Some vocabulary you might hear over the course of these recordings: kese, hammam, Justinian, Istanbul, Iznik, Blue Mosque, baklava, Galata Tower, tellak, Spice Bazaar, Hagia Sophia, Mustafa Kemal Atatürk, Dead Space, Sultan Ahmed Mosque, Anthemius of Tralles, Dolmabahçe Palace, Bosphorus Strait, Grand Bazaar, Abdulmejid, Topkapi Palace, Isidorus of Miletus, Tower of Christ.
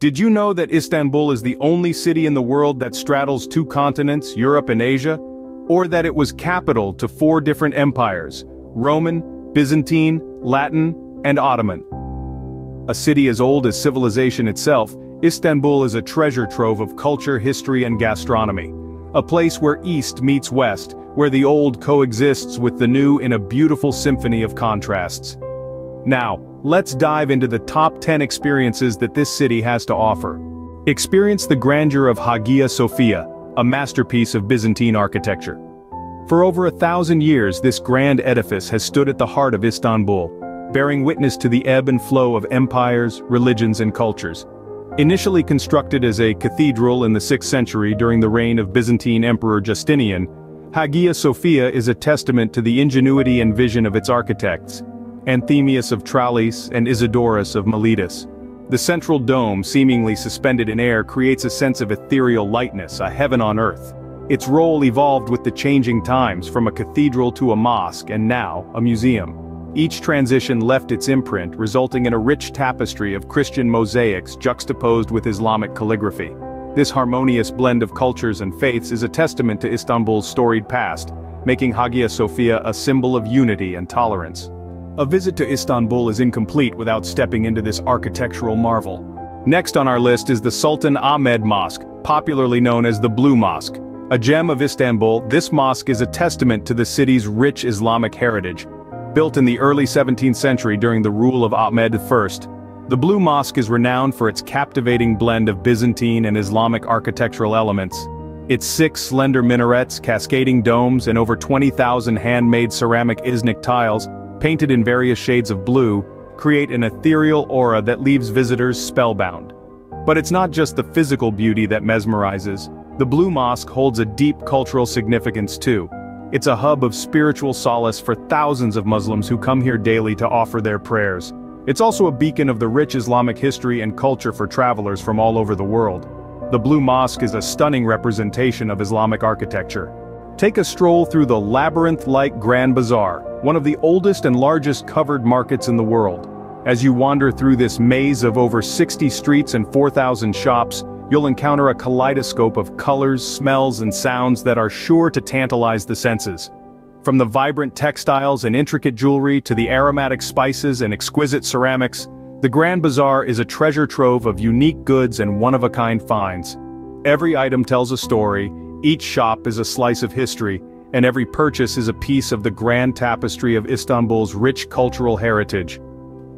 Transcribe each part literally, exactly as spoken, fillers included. Did you know that Istanbul is the only city in the world that straddles two continents, Europe and Asia? Or that it was capital to four different empires, Roman, Byzantine, Latin, and Ottoman. A city as old as civilization itself, Istanbul is a treasure trove of culture, history, and gastronomy. A place where East meets West, where the old coexists with the new in a beautiful symphony of contrasts. Now, let's dive into the top ten experiences that this city has to offer. Experience the grandeur of Hagia Sophia, a masterpiece of Byzantine architecture. For over a thousand years, this grand edifice has stood at the heart of Istanbul, bearing witness to the ebb and flow of empires, religions, and cultures. Initially constructed as a cathedral in the sixth century during the reign of Byzantine Emperor Justinian, Hagia Sophia is a testament to the ingenuity and vision of its architects, Anthemius of Tralles and Isidorus of Miletus. The central dome, seemingly suspended in air, creates a sense of ethereal lightness, a heaven on earth. Its role evolved with the changing times, from a cathedral to a mosque and now, a museum. Each transition left its imprint, resulting in a rich tapestry of Christian mosaics juxtaposed with Islamic calligraphy. This harmonious blend of cultures and faiths is a testament to Istanbul's storied past, making Hagia Sophia a symbol of unity and tolerance. A visit to Istanbul is incomplete without stepping into this architectural marvel. Next on our list is the Sultan Ahmed Mosque, popularly known as the Blue Mosque. A gem of Istanbul, this mosque is a testament to the city's rich Islamic heritage. Built in the early seventeenth century during the rule of Ahmed the First, the Blue Mosque is renowned for its captivating blend of Byzantine and Islamic architectural elements. Its six slender minarets, cascading domes, and over twenty thousand handmade ceramic Iznik tiles, painted in various shades of blue, create an ethereal aura that leaves visitors spellbound. But it's not just the physical beauty that mesmerizes. The Blue Mosque holds a deep cultural significance too. It's a hub of spiritual solace for thousands of Muslims who come here daily to offer their prayers. It's also a beacon of the rich Islamic history and culture for travelers from all over the world. The Blue Mosque is a stunning representation of Islamic architecture. Take a stroll through the labyrinth-like Grand Bazaar, one of the oldest and largest covered markets in the world. As you wander through this maze of over sixty streets and four thousand shops, you'll encounter a kaleidoscope of colors, smells, and sounds that are sure to tantalize the senses. From the vibrant textiles and intricate jewelry to the aromatic spices and exquisite ceramics, the Grand Bazaar is a treasure trove of unique goods and one-of-a-kind finds. Every item tells a story, each shop is a slice of history, and every purchase is a piece of the grand tapestry of Istanbul's rich cultural heritage.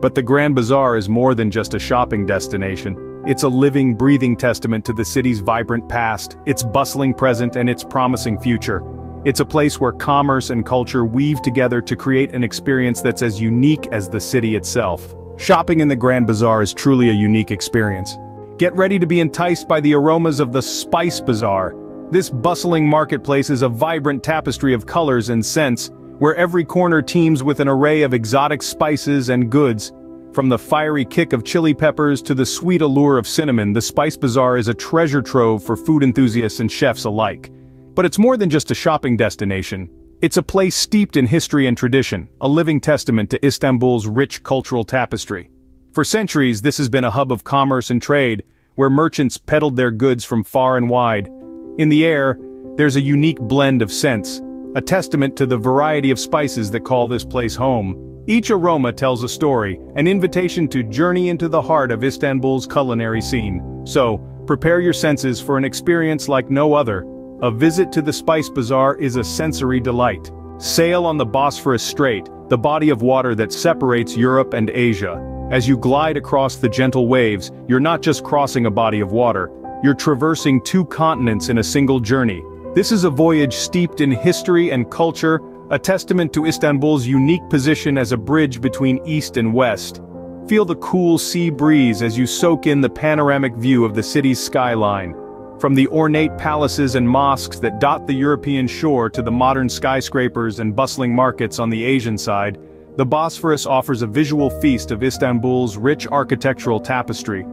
But the Grand Bazaar is more than just a shopping destination. It's a living, breathing testament to the city's vibrant past, its bustling present, and its promising future. It's a place where commerce and culture weave together to create an experience that's as unique as the city itself. Shopping in the Grand Bazaar is truly a unique experience. Get ready to be enticed by the aromas of the Spice Bazaar. This bustling marketplace is a vibrant tapestry of colors and scents, where every corner teems with an array of exotic spices and goods. From the fiery kick of chili peppers to the sweet allure of cinnamon, the Spice Bazaar is a treasure trove for food enthusiasts and chefs alike. But it's more than just a shopping destination. It's a place steeped in history and tradition, a living testament to Istanbul's rich cultural tapestry. For centuries, this has been a hub of commerce and trade, where merchants peddled their goods from far and wide. In the air, there's a unique blend of scents, a testament to the variety of spices that call this place home. Each aroma tells a story, an invitation to journey into the heart of Istanbul's culinary scene. So, prepare your senses for an experience like no other. A visit to the Spice Bazaar is a sensory delight. Sail on the Bosphorus Strait, the body of water that separates Europe and Asia. As you glide across the gentle waves, you're not just crossing a body of water, you're traversing two continents in a single journey. This is a voyage steeped in history and culture, a testament to Istanbul's unique position as a bridge between East and West. Feel the cool sea breeze as you soak in the panoramic view of the city's skyline. From the ornate palaces and mosques that dot the European shore to the modern skyscrapers and bustling markets on the Asian side, the Bosphorus offers a visual feast of Istanbul's rich architectural tapestry.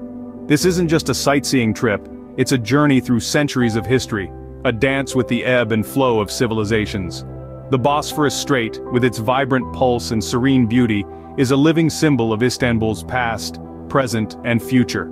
This isn't just a sightseeing trip. It's a journey through centuries of history, a dance with the ebb and flow of civilizations. The Bosphorus Strait, with its vibrant pulse and serene beauty, is a living symbol of Istanbul's past, present, and future.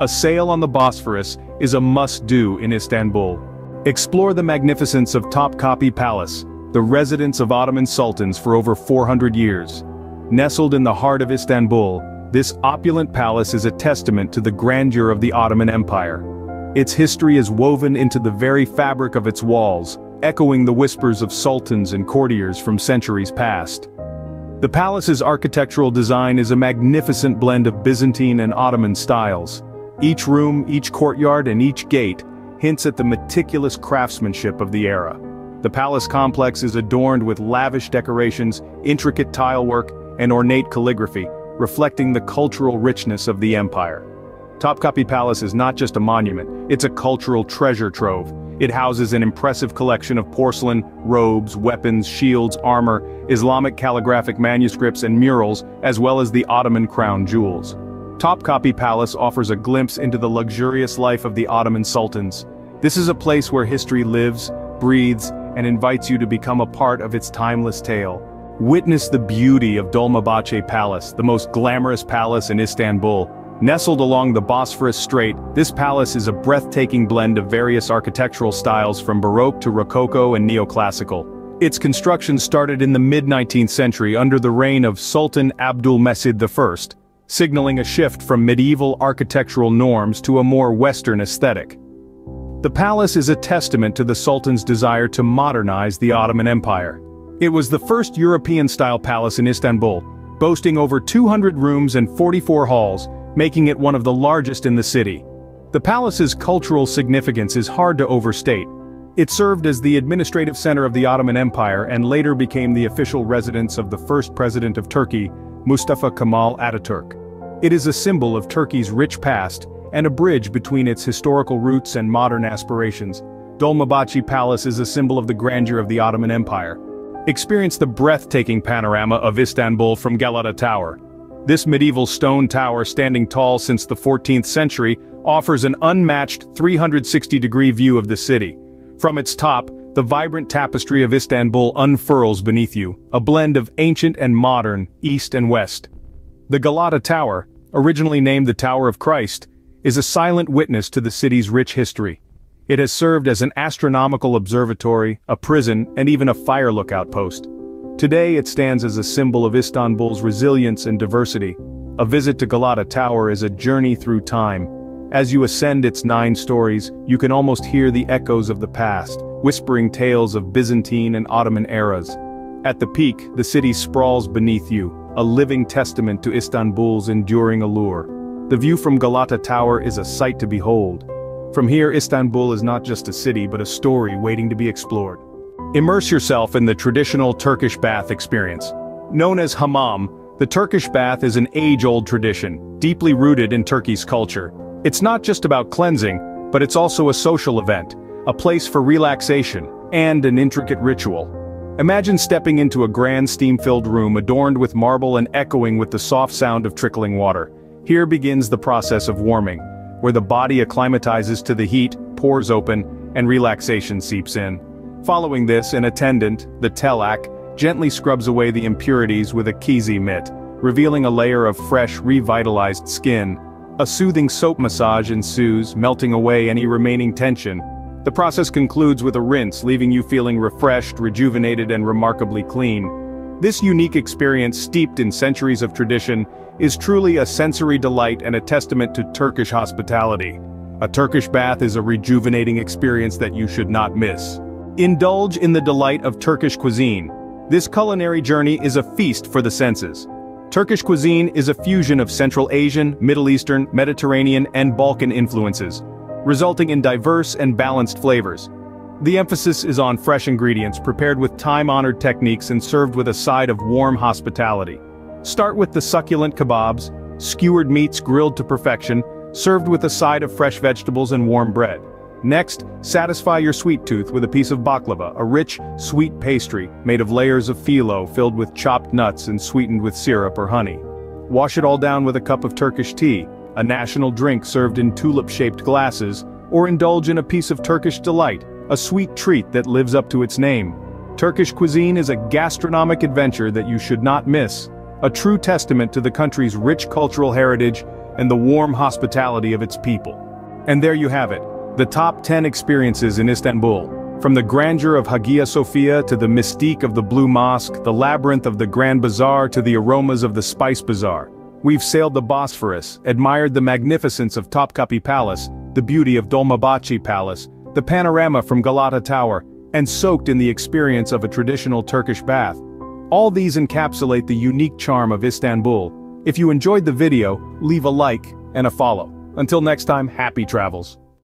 a sail on the Bosphorus is a must-do in Istanbul. Explore the magnificence of Topkapi Palace, the residence of Ottoman sultans for over four hundred years. Nestled in the heart of Istanbul, this opulent palace is a testament to the grandeur of the Ottoman Empire. Its history is woven into the very fabric of its walls, echoing the whispers of sultans and courtiers from centuries past. The palace's architectural design is a magnificent blend of Byzantine and Ottoman styles. Each room, each courtyard, and each gate hints at the meticulous craftsmanship of the era. The palace complex is adorned with lavish decorations, intricate tilework, and ornate calligraphy, reflecting the cultural richness of the empire. Topkapi Palace is not just a monument, it's a cultural treasure trove. It houses an impressive collection of porcelain, robes, weapons, shields, armor, Islamic calligraphic manuscripts and murals, as well as the Ottoman crown jewels. Topkapi Palace offers a glimpse into the luxurious life of the Ottoman sultans. This is a place where history lives, breathes, and invites you to become a part of its timeless tale. Witness the beauty of Dolmabahçe Palace, the most glamorous palace in Istanbul. Nestled along the Bosphorus Strait, this palace is a breathtaking blend of various architectural styles from Baroque to Rococo and Neoclassical. Its construction started in the mid nineteenth century under the reign of Sultan Abdulmejid the First, signaling a shift from medieval architectural norms to a more Western aesthetic. The palace is a testament to the Sultan's desire to modernize the Ottoman Empire. It was the first European-style palace in Istanbul, boasting over two hundred rooms and forty-four halls, making it one of the largest in the city. The palace's cultural significance is hard to overstate. It served as the administrative center of the Ottoman Empire and later became the official residence of the first president of Turkey, Mustafa Kemal Atatürk. It is a symbol of Turkey's rich past and a bridge between its historical roots and modern aspirations. Dolmabahçe Palace is a symbol of the grandeur of the Ottoman Empire. Experience the breathtaking panorama of Istanbul from Galata Tower. This medieval stone tower, standing tall since the fourteenth century, offers an unmatched three hundred sixty degree view of the city. From its top, the vibrant tapestry of Istanbul unfurls beneath you, a blend of ancient and modern, east and west. The Galata Tower, originally named the Tower of Christ, is a silent witness to the city's rich history. It has served as an astronomical observatory, a prison, and even a fire lookout post. Today it stands as a symbol of Istanbul's resilience and diversity. A visit to Galata Tower is a journey through time. As you ascend its nine stories, you can almost hear the echoes of the past, whispering tales of Byzantine and Ottoman eras. At the peak, the city sprawls beneath you, a living testament to Istanbul's enduring allure. The view from Galata Tower is a sight to behold. From here, Istanbul is not just a city but a story waiting to be explored. Immerse yourself in the traditional Turkish bath experience. Known as hammam, the Turkish bath is an age-old tradition, deeply rooted in Turkey's culture. It's not just about cleansing, but it's also a social event, a place for relaxation, and an intricate ritual. Imagine stepping into a grand steam-filled room adorned with marble and echoing with the soft sound of trickling water. Here begins the process of warming, where the body acclimatizes to the heat, pores open, and relaxation seeps in. Following this, an attendant, the tellak, gently scrubs away the impurities with a kese mitt, revealing a layer of fresh, revitalized skin. A soothing soap massage ensues, melting away any remaining tension. The process concludes with a rinse, leaving you feeling refreshed, rejuvenated, and remarkably clean. This unique experience, steeped in centuries of tradition, is truly a sensory delight and a testament to Turkish hospitality. A Turkish bath is a rejuvenating experience that you should not miss. Indulge in the delight of Turkish cuisine. This culinary journey is a feast for the senses. Turkish cuisine is a fusion of Central Asian, Middle Eastern, Mediterranean, and Balkan influences, resulting in diverse and balanced flavors. The emphasis is on fresh ingredients prepared with time-honored techniques and served with a side of warm hospitality. Start with the succulent kebabs, skewered meats grilled to perfection, served with a side of fresh vegetables and warm bread. Next, satisfy your sweet tooth with a piece of baklava, a rich, sweet pastry made of layers of filo filled with chopped nuts and sweetened with syrup or honey. Wash it all down with a cup of Turkish tea, a national drink served in tulip-shaped glasses, or indulge in a piece of Turkish delight, a sweet treat that lives up to its name. Turkish cuisine is a gastronomic adventure that you should not miss, a true testament to the country's rich cultural heritage and the warm hospitality of its people. And there you have it, the top ten experiences in Istanbul. From the grandeur of Hagia Sophia to the mystique of the Blue Mosque, the labyrinth of the Grand Bazaar to the aromas of the Spice Bazaar, we've sailed the Bosphorus, admired the magnificence of Topkapi Palace, the beauty of Dolmabahçe Palace, the panorama from Galata Tower, and soaked in the experience of a traditional Turkish bath. All these encapsulate the unique charm of Istanbul. If you enjoyed the video, leave a like and a follow. Until next time, happy travels.